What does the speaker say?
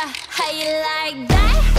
How you like that?